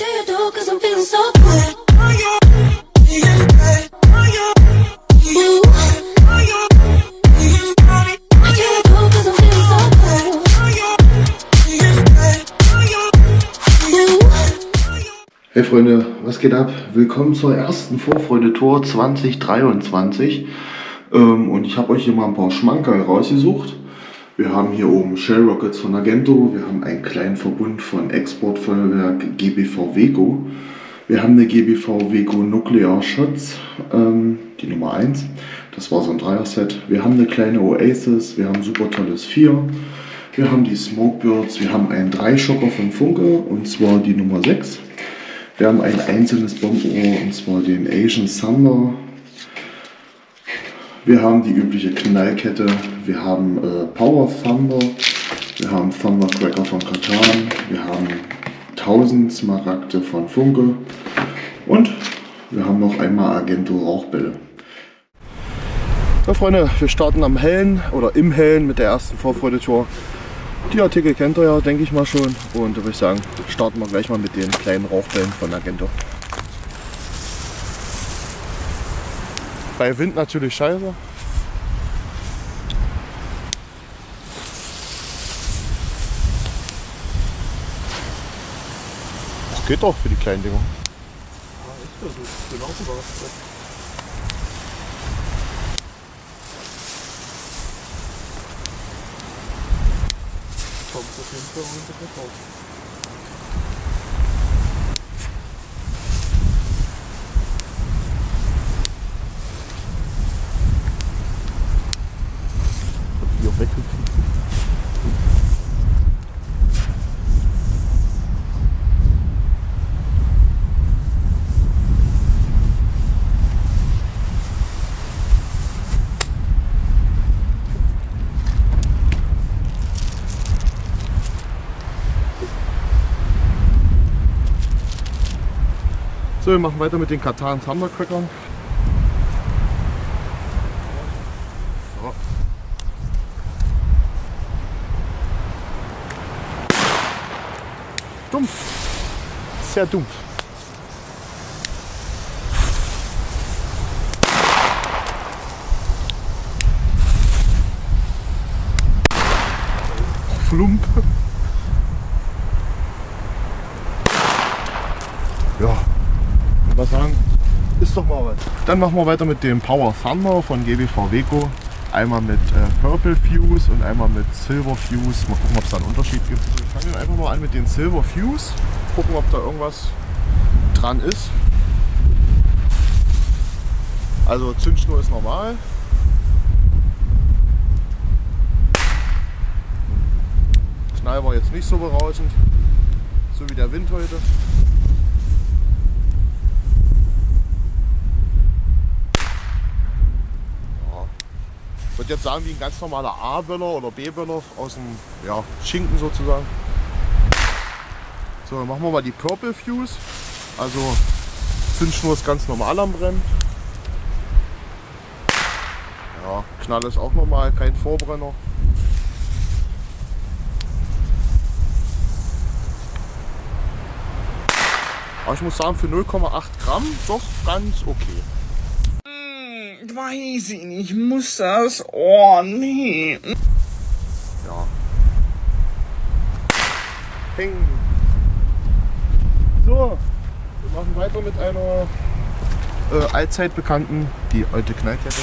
Hey Freunde, was geht ab? Willkommen zur ersten Vorfreude-Tour 2023. Und ich habe euch hier mal ein paar Schmankerl rausgesucht. Wir haben hier oben Shell Rockets von Argento, wir haben einen kleinen Verbund von Exportfeuerwerk GBV Wego, wir haben eine GBV Wego Nuclear Shots, die Nummer 1, das war so ein 3er-Set. Wir haben eine kleine Oasis, wir haben super tolles 4, wir haben die Smokebirds, wir haben einen 3-Schocker von Funke und zwar die Nummer 6. Wir haben ein einzelnes Bombenrohr und zwar den Asian Thunder. Wir haben die übliche Knallkette, wir haben Power Thunder, wir haben Thundercracker von Katan, wir haben 1000 Smaragde von Funke und wir haben noch einmal Argento Rauchbälle. Ja Freunde, wir starten am Hellen oder im Hellen mit der ersten Vorfreude-Tour. Die Artikel kennt ihr ja, denke ich mal schon, und da würde ich sagen, starten wir gleich mal mit den kleinen Rauchbällen von Argento. Bei Wind natürlich scheiße. Das geht doch für die kleinen Dinger. Ja, ich versuche es genau zu machen. Kommt auf jeden Fall runter drauf. So, wir machen weiter mit den Katan Thundercrackern. So. Dumpf. Sehr dumpf. Flump. Ja. Sagen, ist doch mal was. Dann machen wir weiter mit dem Power Thunder von GBV Wego. Einmal mit Purple Fuse und einmal mit Silver Fuse. Mal gucken, ob es da einen Unterschied gibt. Wir fangen einfach mal an mit den Silver Fuse. Gucken, ob da irgendwas dran ist. Also Zündschnur ist normal. Knall war jetzt nicht so berauschend. So wie der Wind heute. Ich würde jetzt sagen, wie ein ganz normaler A-Böller oder B-Böller aus dem, ja, Schinken sozusagen. So, dann machen wir mal die Purple Fuse. Also Zündschnur ist ganz normal am Brennen. Ja, Knall ist auch normal, kein Vorbrenner. Aber ich muss sagen, für 0,8 Gramm doch ganz okay. Weiß ich nicht, muss das? Oh nee. Ja. Ping. So, wir machen weiter mit einer allzeit bekannten, die alte Knallkette.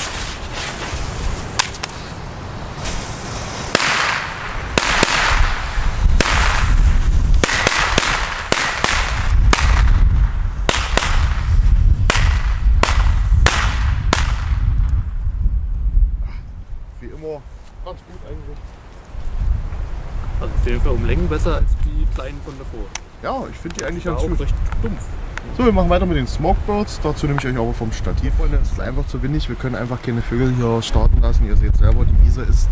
Ganz gut eigentlich. Also auf jeden Fall um Längen besser als die kleinen von davor. Ja, ich finde die eigentlich ganz gut. Recht dumpf. So, wir machen weiter mit den Smokebirds. Dazu nehme ich euch aber vom Stativ, Freunde. Es ist einfach zu windig, wir können einfach keine Vögel hier starten lassen. Ihr seht selber, die Wiese ist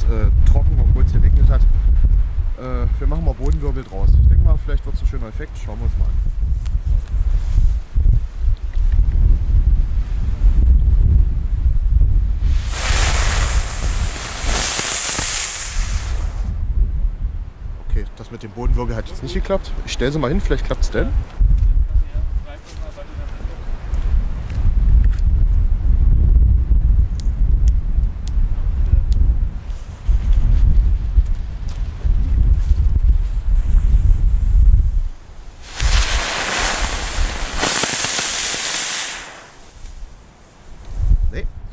trocken, obwohl es geregnet hat. Wir machen mal Bodenwirbel draus. Ich denke mal, vielleicht wird es ein schöner Effekt. Schauen wir uns mal an. Das mit dem Bodenwirbel hat jetzt nicht geklappt. Ich stelle sie mal hin, vielleicht klappt es denn.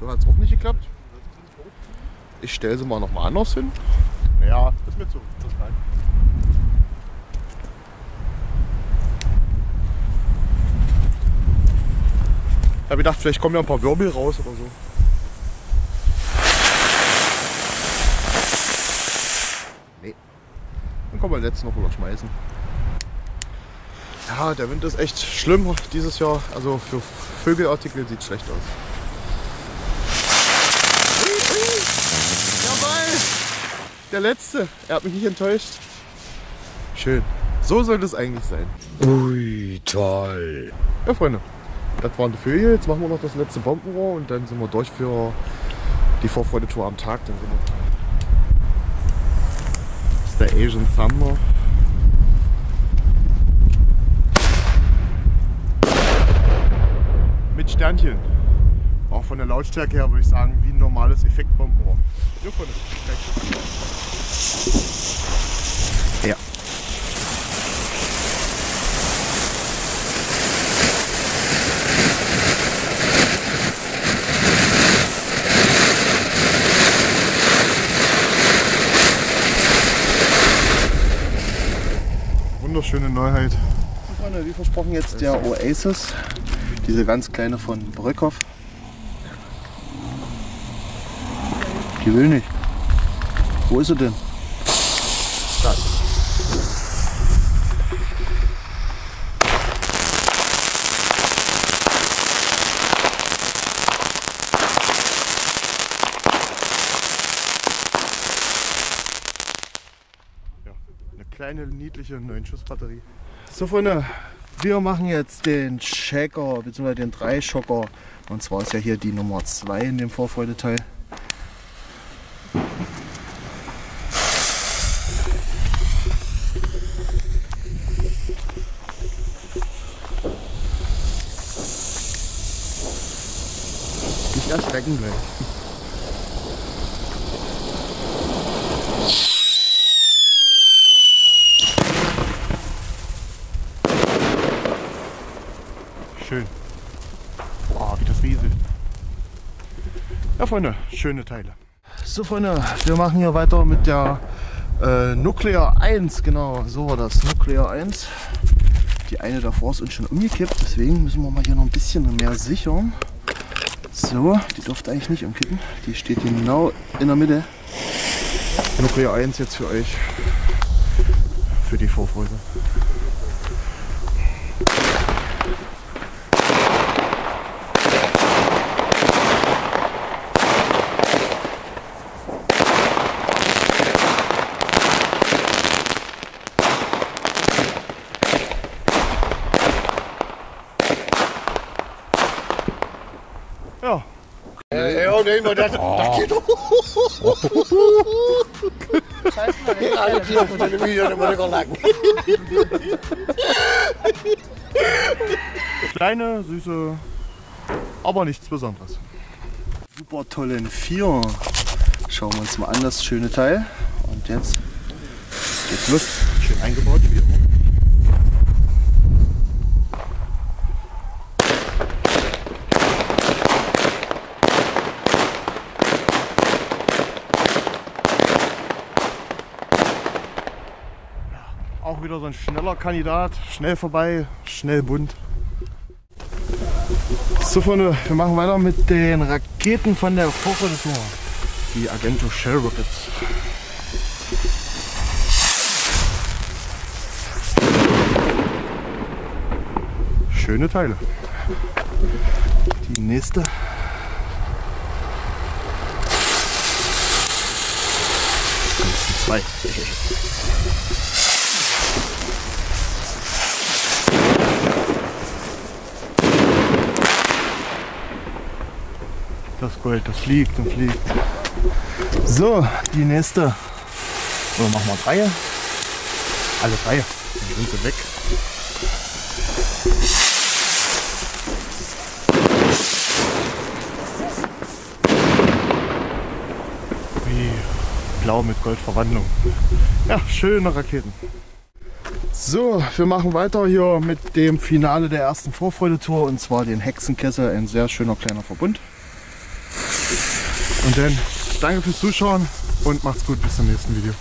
So hat es auch nicht geklappt. Ich stelle sie mal nochmal anders hin. Ja, ist mir zu. Das reicht. Ich habe gedacht, vielleicht kommen ja ein paar Wirbel raus oder so. Nee. Dann können wir den letzten noch rüberschmeißen. Ja, der Wind ist echt schlimm dieses Jahr. Also für Vögelartikel sieht es schlecht aus. Der letzte. Er hat mich nicht enttäuscht. Schön. So sollte es eigentlich sein. Ui, toll. Ja, Freunde. Das waren die Vögel. Jetzt machen wir noch das letzte Bombenrohr und dann sind wir durch für die Vorfreude-Tour am Tag. Dann sind wir. Das ist der Asian Thunder. Mit Sternchen. Auch von der Lautstärke her würde ich sagen, wie ein normales Effektbombenrohr. Ja, Freunde. Ja. Wunderschöne Neuheit. Freunde, wie versprochen jetzt der Oasis, diese ganz kleine von Bröckhoff. Die will nicht. Wo ist sie denn? Da. Ja, eine kleine niedliche 9-Schuss-Batterie. So, Freunde, wir machen jetzt den Checker bzw. den 3-Schocker. Und zwar ist ja hier die Nummer 2 in dem Vorfreudeteil. Erschrecken gleich. Schön. Oh, wie das rieselt. Ja, Freunde, schöne Teile. So, Freunde, wir machen hier weiter mit der Nuclear 1. Genau, so war das. Nuclear 1. Die eine davor ist uns schon umgekippt, deswegen müssen wir mal hier noch ein bisschen mehr sichern. So, die durfte eigentlich nicht umkippen. Die steht genau in der Mitte. Nuclear 1 jetzt für euch. Für die Vorfreude. Oh, das, das geht doch. Scheiße, alle Tiere von den Videos immer noch lang. Kleine, süße, aber nichts Besonderes. Super tollen 4. Schauen wir uns mal an, das schöne Teil. Und jetzt geht's los. Schön eingebaut, wie immer. Wieder so ein schneller Kandidat, schnell vorbei, schnell bunt. So, Freunde, wir machen weiter mit den Raketen von der Vorfreude-Tour. Die Argento Shell Rockets. Schöne Teile. Die nächste. Das sind 2. Das Gold, das fliegt und fliegt. So, die nächste. So, machen wir 3. Alle 3. Dann sind sie weg. Wie blau mit Goldverwandlung. Ja, schöne Raketen. So, wir machen weiter hier mit dem Finale der ersten Vorfreude-Tour und zwar den Hexenkessel. Ein sehr schöner kleiner Verbund. Und dann danke fürs Zuschauen und macht's gut, bis zum nächsten Video.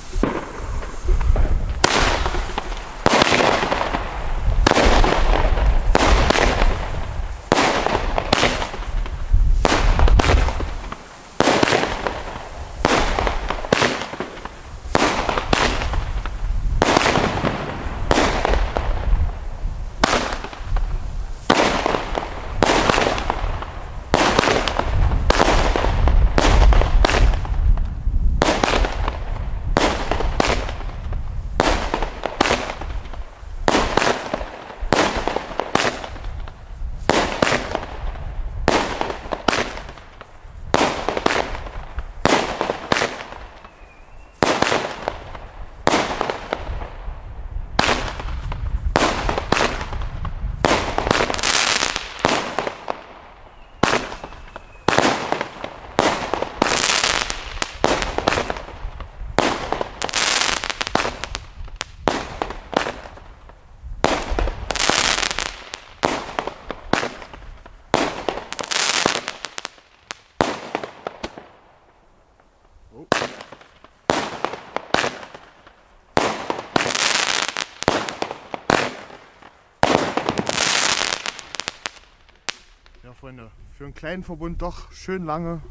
Ja, Freunde, für einen kleinen Verbund doch schön lange.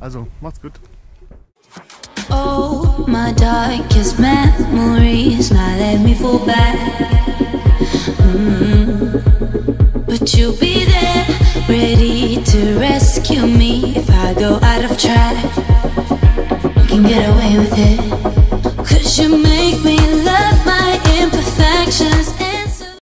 Also, macht's gut. Oh, my darkest memories, now let me fall back. But you'll be there, ready to rescue me if I go out of track. You can get away with it, 'cause you make me